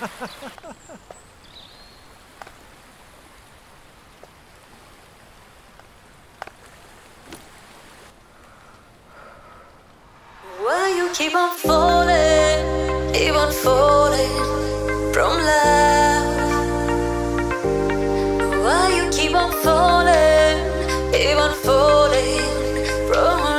Why you keep on falling, keep on falling from love? Why you keep on falling, keep on falling from love?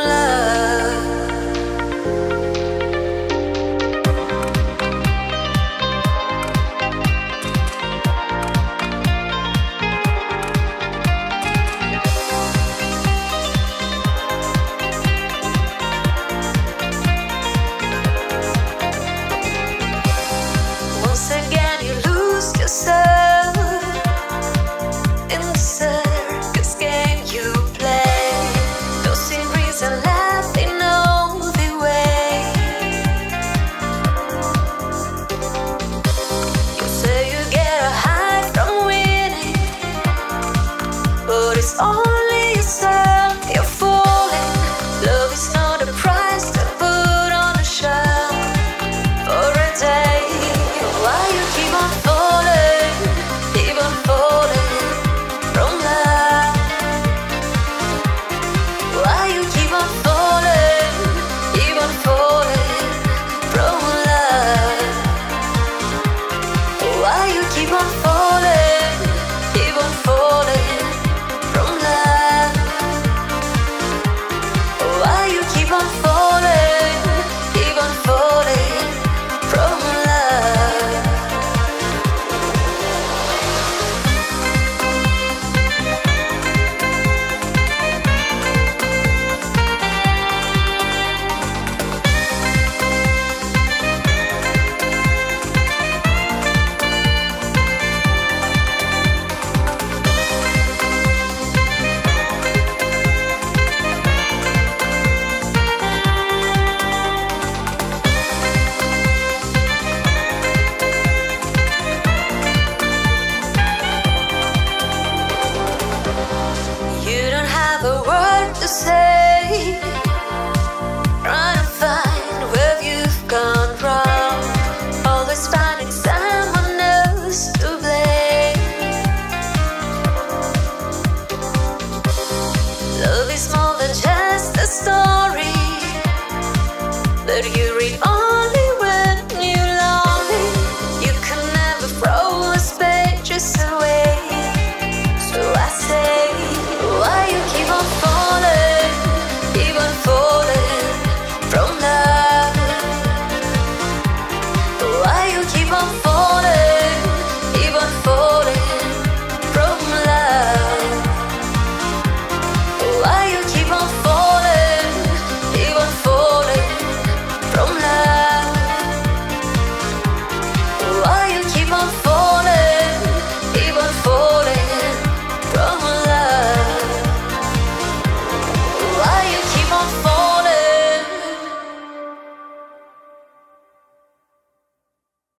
Say